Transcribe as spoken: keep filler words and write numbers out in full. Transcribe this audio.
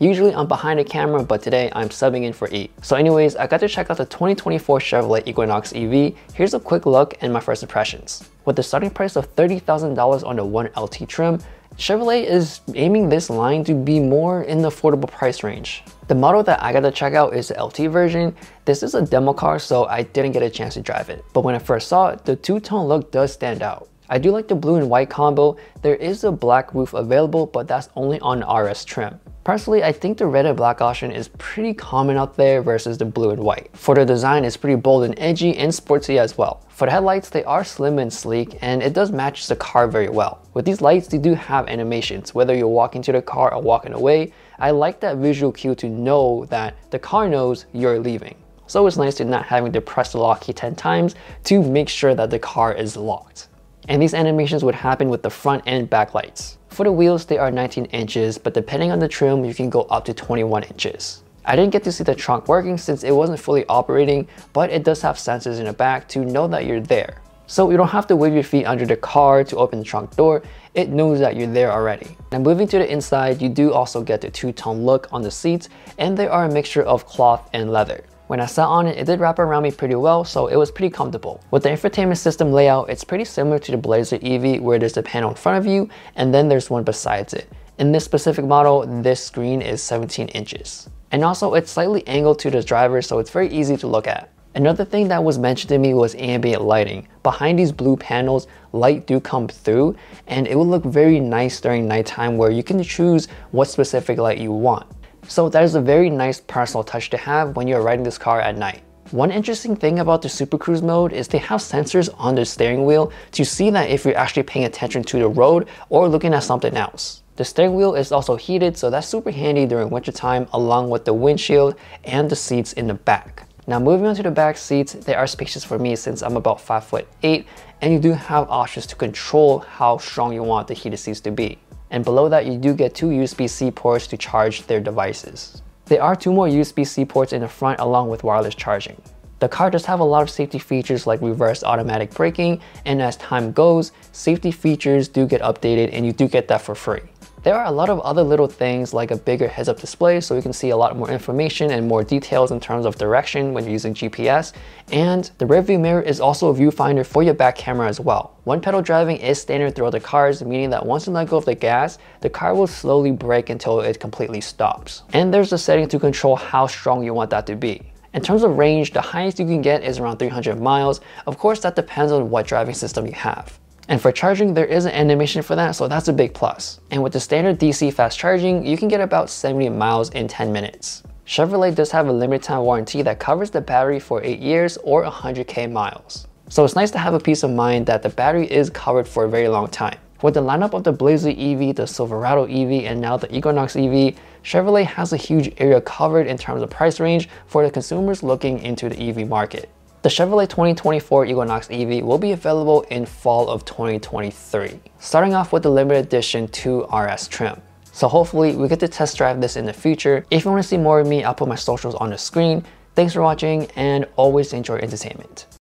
Usually I'm behind the camera, but today I'm subbing in for E. So anyways, I got to check out the twenty twenty-four Chevrolet Equinox E V. Here's a quick look and my first impressions. With the starting price of thirty thousand dollars on the one L T trim, Chevrolet is aiming this line to be more in the affordable price range. The model that I got to check out is the L T version. This is a demo car, so I didn't get a chance to drive it. But when I first saw it, the two-tone look does stand out. I do like the blue and white combo. There is a black roof available, but that's only on R S trim. Personally, I think the red and black option is pretty common out there versus the blue and white. For the design, it's pretty bold and edgy and sportsy as well. For the headlights, they are slim and sleek, and it does match the car very well. With these lights, they do have animations, whether you're walking to the car or walking away. I like that visual cue to know that the car knows you're leaving. So it's nice to not having to press the lock key ten times to make sure that the car is locked. And these animations would happen with the front and back lights. For the wheels, they are nineteen inches, but depending on the trim, you can go up to twenty-one inches. I didn't get to see the trunk working since it wasn't fully operating, but it does have sensors in the back to know that you're there. So you don't have to wave your feet under the car to open the trunk door. It knows that you're there already. Now moving to the inside, you do also get the two-tone look on the seats, and they are a mixture of cloth and leather. When I sat on it, it did wrap around me pretty well, so it was pretty comfortable. With the infotainment system layout, it's pretty similar to the Blazer E V, where there's a panel in front of you, and then there's one besides it. In this specific model, this screen is seventeen inches. And also, it's slightly angled to the driver, so it's very easy to look at. Another thing that was mentioned to me was ambient lighting. Behind these blue panels, light do come through, and it will look very nice during nighttime, where you can choose what specific light you want. So that is a very nice personal touch to have when you're riding this car at night. One interesting thing about the Super Cruise mode is they have sensors on the steering wheel to see that if you're actually paying attention to the road or looking at something else. The steering wheel is also heated, so that's super handy during wintertime, along with the windshield and the seats in the back. Now moving on to the back seats, they are spacious for me since I'm about five foot eight, and you do have options to control how strong you want the heated seats to be. And below that, you do get two U S B C ports to charge their devices. There are two more U S B C ports in the front along with wireless charging. The car does have a lot of safety features like reverse automatic braking, and as time goes, safety features do get updated and you do get that for free. There are a lot of other little things like a bigger heads-up display so you can see a lot more information and more details in terms of direction when using G P S, and the rearview mirror is also a viewfinder for your back camera as well. One pedal driving is standard throughout the cars, meaning that once you let go of the gas, the car will slowly brake until it completely stops. And there's a setting to control how strong you want that to be. In terms of range, the highest you can get is around three hundred miles. Of course, that depends on what driving system you have. And for charging, there is an animation for that, so that's a big plus. And with the standard D C fast charging, you can get about seventy miles in ten minutes. Chevrolet does have a limited time warranty that covers the battery for eight years or one hundred K miles. So it's nice to have a peace of mind that the battery is covered for a very long time. With the lineup of the Blazer E V, the Silverado E V, and now the Equinox E V, Chevrolet has a huge area covered in terms of price range for the consumers looking into the E V market. The Chevrolet twenty twenty-four Equinox E V will be available in fall of twenty twenty-three, starting off with the limited edition two R S trim. So hopefully we get to test drive this in the future. If you want to see more of me, I'll put my socials on the screen. Thanks for watching, and always enjoy entertainment.